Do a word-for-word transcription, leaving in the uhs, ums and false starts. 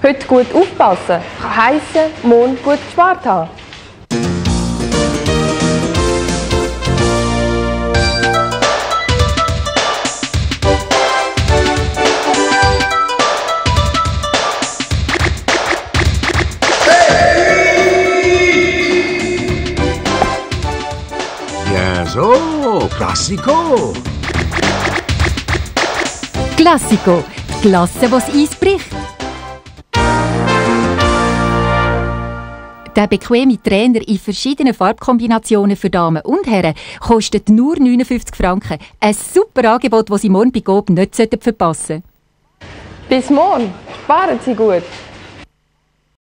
Heute gut aufpassen kann heissen, morgen gut gespart haben. So, Klassiko! Klassiko, die Klasse, die das Eis bricht. Der bequeme Trainer in verschiedenen Farbkombinationen für Damen und Herren kostet nur neunundfünfzig Franken. Ein super Angebot, das Sie morgen bei G O B nicht verpassen sollten. Bis morgen! Sparen Sie gut!